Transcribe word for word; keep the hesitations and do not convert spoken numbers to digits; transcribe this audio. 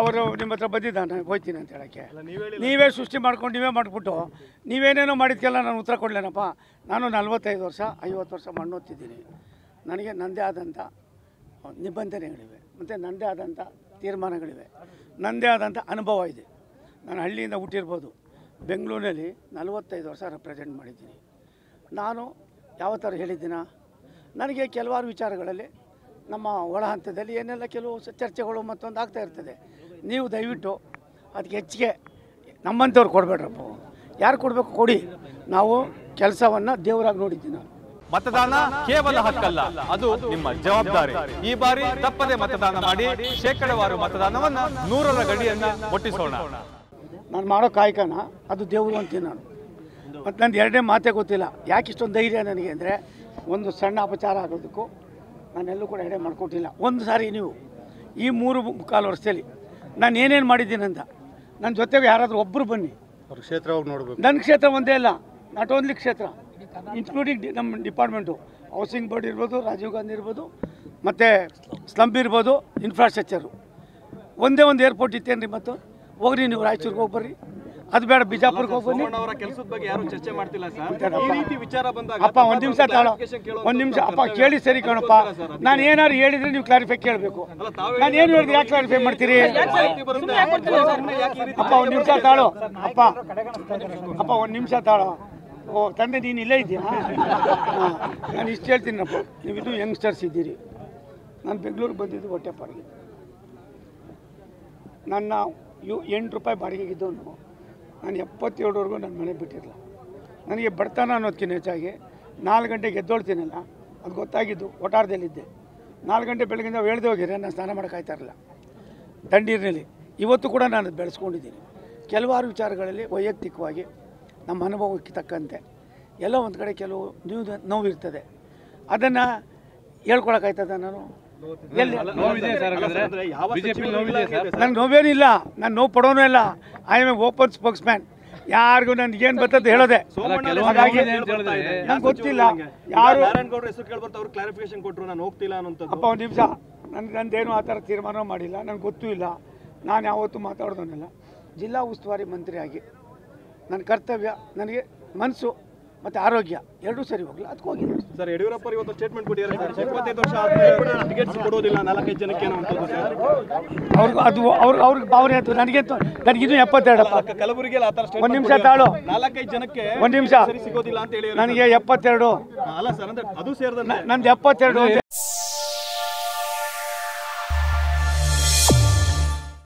ಅವರು ನಿಮ್ಮ ಹತ್ರ ಬಂದಿದ್ದಾನೆ ಹೋಗ್ತೀನಿ ಅಂತ ಹೇಳೋಕ್ಕೆ. ನೀವೇ ಸೃಷ್ಟಿ ಮಾಡ್ಕೊಂಡು ನೀವೇ ಮಾಡಿಬಿಟ್ಟು ನೀವೇನೇನೋ ಮಾಡಿದ್ಕೆಲ್ಲ ನಾನು ಉತ್ತರ ಕೊಡಲೇನಪ್ಪ. ನಾನು ನಲ್ವತ್ತೈದು ವರ್ಷ ಐವತ್ತು ವರ್ಷ ಮಣ್ಣು ಹೊತ್ತಿದ್ದೀನಿ. ನನಗೆ ನನ್ನದೇ ಆದಂಥ ನಿಬಂಧನೆಗಳಿವೆ ಮತ್ತು ನನ್ನದೇ ಆದಂಥ ತೀರ್ಮಾನಗಳಿವೆ, ನನ್ನದೇ ಆದಂಥ ಅನುಭವ ಇದೆ. ನಾನು ಹಳ್ಳಿಯಿಂದ ಹುಟ್ಟಿರ್ಬೋದು, ಬೆಂಗಳೂರಿನಲ್ಲಿ ನಲವತ್ತೈದು ವರ್ಷ ರೆಪ್ರೆಸೆಂಟ್ ಮಾಡಿದ್ದೀನಿ. ನಾನು ಯಾವ ಥರ ಹೇಳಿದ್ದೀನ, ನನಗೆ ಕೆಲವಾರು ವಿಚಾರಗಳಲ್ಲಿ ನಮ್ಮ ಒಳ ಹಂತದಲ್ಲಿ ಏನೆಲ್ಲ ಕೆಲವು ಚರ್ಚೆಗಳು ಮತ್ತೊಂದು ಆಗ್ತಾ ಇರ್ತದೆ. ನೀವು ದಯವಿಟ್ಟು ಅದಕ್ಕೆ ಹೆಚ್ಚಿಗೆ ನಮ್ಮಂಥವ್ರು ಕೊಡಬೇಡ್ರಪ್ಪ. ಯಾರು ಕೊಡಬೇಕು ಕೊಡಿ, ನಾವು ಕೆಲಸವನ್ನು ದೇವರಾಗಿ ನೋಡಿದ್ದೀವಿ. ನಾವು ಮತದಾನ ಕೇವಲ ಹಕ್ಕಲ್ಲ, ಅದು ನಿಮ್ಮ ಜವಾಬ್ದಾರಿ. ಈ ಬಾರಿ ತಪ್ಪದೆ ಮತದಾನ ಮಾಡಿ ಶೇಕಡವಾರು ಮತದಾನವನ್ನು ನೂರರ ಗಡಿಯನ್ನು ಒಟ್ಟಿಸೋಣ. ನಾನು ಮಾಡೋ ಕಾಯಕನ ಅದು ದೇವರು ಅಂತೀನಿ ನಾನು. ಮತ್ತು ನಂದು ಎರಡನೇ ಮಾತೇ ಗೊತ್ತಿಲ್ಲ ಯಾಕೆ ಇಷ್ಟೊಂದು ಧೈರ್ಯ ನನಗೆ ಅಂದರೆ, ಒಂದು ಸಣ್ಣ ಅಪಚಾರ ಆಗೋದಕ್ಕೂ ನಾನೆಲ್ಲೂ ಕೂಡ ಎಡೆ ಮಾಡಿಕೊಟ್ಟಿಲ್ಲ. ಒಂದು ಸಾರಿ ನೀವು ಈ ಮೂರು ಕಾಲು ವರ್ಷದಲ್ಲಿ ನಾನು ಏನೇನು ಮಾಡಿದ್ದೀನಿ ಅಂತ ನನ್ನ ಜೊತೆಗೆ ಯಾರಾದರೂ ಒಬ್ಬರು ಬನ್ನಿ. ಅವ್ರ ಕ್ಷೇತ್ರ ಹೋಗಿ ನೋಡಬೇಕು. ನನ್ನ ಕ್ಷೇತ್ರ ಒಂದೇ ಅಲ್ಲ, ನಾಟ್ ಓನ್ಲಿ ಕ್ಷೇತ್ರ, ಇನ್ಕ್ಲೂಡಿಂಗ್ ನಮ್ಮ ಡಿಪಾರ್ಟ್ಮೆಂಟು, ಹೌಸಿಂಗ್ ಬೋರ್ಡ್ ಇರ್ಬೋದು, ರಾಜೀವ್ ಗಾಂಧಿ ಇರ್ಬೋದು, ಮತ್ತು ಸ್ಲಂಬ್ ಇರ್ಬೋದು, ಇನ್ಫ್ರಾಸ್ಟ್ರಕ್ಚರು. ಒಂದೇ ಒಂದು ಏರ್ಪೋರ್ಟ್ ಇತ್ತೇನು ರೀ? ಮತ್ತು ಹೋಗ್ರಿ ನೀವು ರಾಯಚೂರಿಗೆ ಹೋಗಿ ಬರ್ರಿ, ಅದು ಬೇಡ ಬಿಜಾಪುರ್ಗೆ ಹೋಗ್ಬನ್ನಿ. ಕೆಲಸದ ಬಗ್ಗೆ ಯಾರು ಚರ್ಚೆ ಮಾಡ್ತಿಲ್ಲ ಸರ್. ಈ ರೀತಿ ವಿಚಾರ ಬಂದಾಗ ಅಪ್ಪ ಒಂದು ನಿಮಿಷ ತಾಳು, ಒಂದು ನಿಮಿಷ ಅಪ್ಪ ಕೇಳಿ ಸರಿ ಕಣಪ್ಪ. ನಾನು ಏನಾದ್ರು ಹೇಳಿದ್ರೆ ನೀವು ಕ್ಲಾರಿಫೈ ಕೇಳಬೇಕು. ನಾನು ಏನು ಹೇಳಿದ್ರೆ ಯಾಕೆ ಕ್ಲಾರಿಫೈ ಮಾಡ್ತೀರಿ ಅಪ್ಪ? ಒಂದು ನಿಮಿಷ ತಾಳು ಅಪ್ಪ, ಅಪ್ಪ ಒಂದು ನಿಮಿಷ ತಾಳು. ಓ ತಂದೆ ನೀನು ಇಲ್ಲೇ ಇದ್ದೀರಾ? ನಾನು ಇಷ್ಟು ಹೇಳ್ತೀನಪ್ಪ, ನೀವು ಇನ್ನೂ ಯಂಗ್ಸ್ಟರ್ಸ್ ಇದ್ದೀರಿ. ನಾನು ಬೆಂಗಳೂರಿಗೆ ಬಂದಿದ್ದು ಹೊಟ್ಟೆಪಾಡಿಗೆ. ನನ್ನ ಯು ಎಂಟು ರೂಪಾಯಿ ಬಾಡಿಗೆಗಿದ್ದವನು ನಾನು ಎಪ್ಪತ್ತೇಳುವರೆಗೂ ನನ್ನ ಮನೆ ಬಿಟ್ಟಿರಲಿಲ್ಲ. ನನಗೆ ಬಡತನ ಅನ್ನೋದಕ್ಕಿಂತ ಹೆಚ್ಚಾಗಿ ನಾಲ್ಕು ಗಂಟೆಗೆ ಎದ್ದೊಳ್ತೀನಲ್ಲ, ಅದು ಗೊತ್ತಾಗಿದ್ದು. ಒಟಾರದಲ್ಲಿದ್ದೆ, ನಾಲ್ಕು ಗಂಟೆ ಬೆಳಗಿಂದ ಹೇಳ್ದೆ ಹೋಗಿದ್ರೆ ನಾನು ಸ್ನಾನ ಮಾಡೋಕ್ಕಾಯ್ತಾ ಇರಲಿಲ್ಲ ತಣ್ಣೀರಿನಲ್ಲಿ. ಇವತ್ತು ಕೂಡ ನಾನು ಬೆಳೆಸ್ಕೊಂಡಿದ್ದೀನಿ. ಕೆಲವಾರು ವಿಚಾರಗಳಲ್ಲಿ ವೈಯಕ್ತಿಕವಾಗಿ ನಮ್ಮ ಅನುಭವಕ್ಕೆ ತಕ್ಕಂತೆ ಎಲ್ಲ ಒಂದು ಕಡೆ ಕೆಲವು ನೀವು ನೋವು ಇರ್ತದೆ, ಅದನ್ನು ಹೇಳ್ಕೊಳಕ್ಕಾಯ್ತದ? ನಾನು ನಂಗೆ ನೋವೇನಿಲ್ಲ, ನಾನು ನೋವು ಪಡೋನೂ ಇಲ್ಲ. I am a open spokesman. ಯಾರಿಗೂ ನನ್ಗೇನು ಬರ್ತದೆ ಹೇಳೋದೆ, ಹಾಗಾಗಿ ನಂಗೆ ಗೊತ್ತಿಲ್ಲ ಯಾರು. ಅಪ್ಪ ಒಂದು ನಿಮಿಷ, ನನ್ಗೆ ನಂದೇನು ಆ ಥರ ತೀರ್ಮಾನ ಮಾಡಿಲ್ಲ, ನನಗೆ ಗೊತ್ತೂ ಇಲ್ಲ, ನಾನು ಯಾವತ್ತೂ ಮಾತಾಡೋದನ್ನೆಲ್ಲ. ಜಿಲ್ಲಾ ಉಸ್ತುವಾರಿ ಮಂತ್ರಿಯಾಗಿ ನನ್ನ ಕರ್ತವ್ಯ, ನನಗೆ ಮನಸ್ಸು ಮತ್ತು ಆರೋಗ್ಯ ಎರಡೂ ಸರಿ ಹೋಗಲಿ, ಅದಕ್ಕೆ ಹೋಗಿದೆ ಸರ್. ಯಡಿಯೂರಪ್ಪ ಇವತ್ತು ಸ್ಟೇಟ್ಮೆಂಟ್ ಕೊಟ್ಟಿದ್ದಾರೆ ಅವ್ರಿಗೆ, ಅದು ಅವ್ರಿಗೆ ಅವ್ರಿಗೆ ಭಾವನೆ ಆಯಿತು. ನನಗೆ ನನಗಿದು ಎಪ್ಪತ್ತೆರಡಪ್ಪ ಕಲಬುರಗಿಯಲ್ಲಿ ಆ ಥರ. ಒಂದು ನಿಮಿಷ ತಾಳು, ನಾಲ್ಕೈದು ಜನಕ್ಕೆ ಒಂದು ನಿಮಿಷ ಸಿಗೋದಿಲ್ಲ ಅಂತ ಹೇಳಿ. ನನಗೆ ಎಪ್ಪತ್ತೆರಡು ಅಲ್ಲ ಸರ್, ಅದು ಸೇರಿದ ನಂದು ಎಪ್ಪತ್ತೆರಡು.